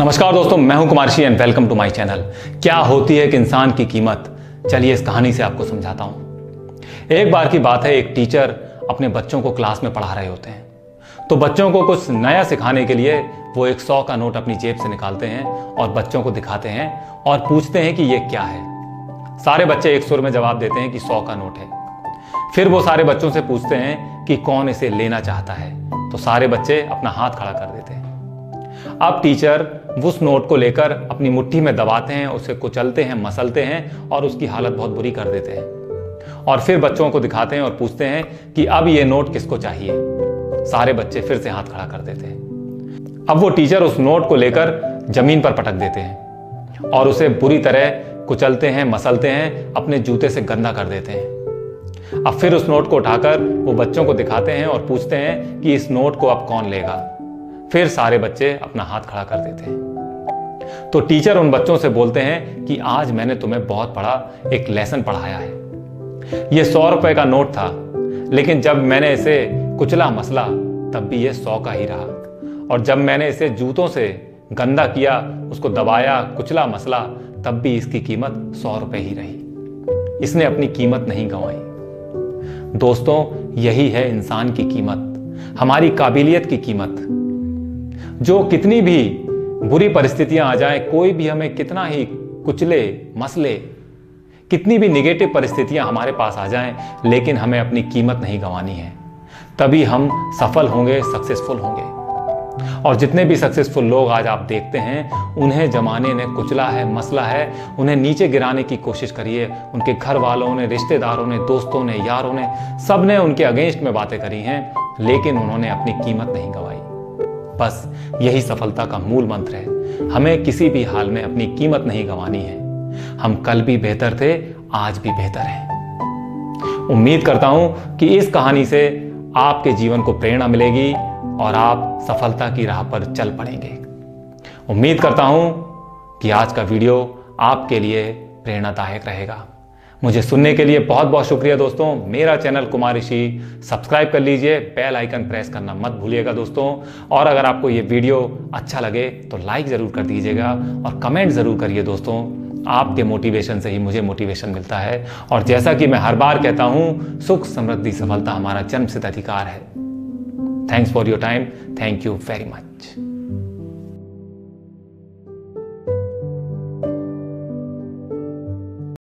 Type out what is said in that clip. नमस्कार दोस्तों, मैं हूं Kumar Rishi and welcome to my channel. क्या होती है एक इंसान की कीमत, चलिए इस कहानी से आपको समझाता हूं। एक बार की बात है, एक टीचर अपने बच्चों को क्लास में पढ़ा रहे होते हैं तो बच्चों को कुछ नया सिखाने के लिए वो एक 100 का नोट अपनी जेब से निकालते हैं और बच्चों को दिखाते हैं और पूछते हैं कि ये क्या है। सारे बच्चे एक सुर में जवाब देते हैं कि 100 का नोट है। फिर वो सारे बच्चों से पूछते हैं कि कौन इसे लेना चाहता है, तो सारे बच्चे अपना हाथ खड़ा कर देते हैं। अब टीचर उस नोट को लेकर अपनी मुट्ठी में दबाते हैं, उसे कुचलते हैं, मसलते हैं और उसकी हालत बहुत बुरी कर देते हैं और फिर बच्चों को दिखाते हैं और पूछते हैं कि अब ये नोट किसको चाहिए। सारे बच्चे फिर से हाथ खड़ा कर देते हैं। अब वो टीचर उस नोट को लेकर जमीन पर पटक देते हैं और उसे बुरी तरह कुचलते हैं, मसलते हैं, अपने जूते से गंदा कर देते हैं। अब फिर उस नोट को उठाकर वो बच्चों को दिखाते हैं और पूछते हैं कि इस नोट को अब कौन लेगा। फिर सारे बच्चे अपना हाथ खड़ा कर देते हैं। तो टीचर उन बच्चों से बोलते हैं कि आज मैंने तुम्हें बहुत बड़ा एक लेसन पढ़ाया है। यह 100 रुपए का नोट था, लेकिन जब मैंने इसे कुचला मसला तब भी यह 100 का ही रहा, और जब मैंने इसे जूतों से गंदा किया, उसको दबाया, कुचला मसला, तब भी इसकी कीमत 100 रुपए ही रही। इसने अपनी कीमत नहीं गंवाई। दोस्तों, यही है इंसान की कीमत, हमारी काबिलियत की कीमत। जो कितनी भी बुरी परिस्थितियां आ जाए, कोई भी हमें कितना ही कुचले मसले, कितनी भी निगेटिव परिस्थितियां हमारे पास आ जाएं, लेकिन हमें अपनी कीमत नहीं गंवानी है। तभी हम सफल होंगे, सक्सेसफुल होंगे। और जितने भी सक्सेसफुल लोग आज आप देखते हैं, उन्हें जमाने ने कुचला है, मसला है, उन्हें नीचे गिराने की कोशिश करिए। उनके घर वालों ने, रिश्तेदारों ने, दोस्तों ने, यारों ने, सब ने उनके अगेंस्ट में बातें करी हैं, लेकिन उन्होंने अपनी कीमत नहीं गंवाई। बस यही सफलता का मूल मंत्र है, हमें किसी भी हाल में अपनी कीमत नहीं गंवानी है। हम कल भी बेहतर थे, आज भी बेहतर हैं। उम्मीद करता हूं कि इस कहानी से आपके जीवन को प्रेरणा मिलेगी और आप सफलता की राह पर चल पड़ेंगे। उम्मीद करता हूं कि आज का वीडियो आपके लिए प्रेरणादायक रहेगा। मुझे सुनने के लिए बहुत बहुत शुक्रिया दोस्तों। मेरा चैनल कुमार रिशी सब्सक्राइब कर लीजिए, बेल आइकन प्रेस करना मत भूलिएगा दोस्तों। और अगर आपको ये वीडियो अच्छा लगे तो लाइक ज़रूर कर दीजिएगा और कमेंट ज़रूर करिए दोस्तों। आपके मोटिवेशन से ही मुझे मोटिवेशन मिलता है। और जैसा कि मैं हर बार कहता हूँ, सुख समृद्धि सफलता हमारा जन्मसिद्ध अधिकार है। Thanks for your time, thank you very much.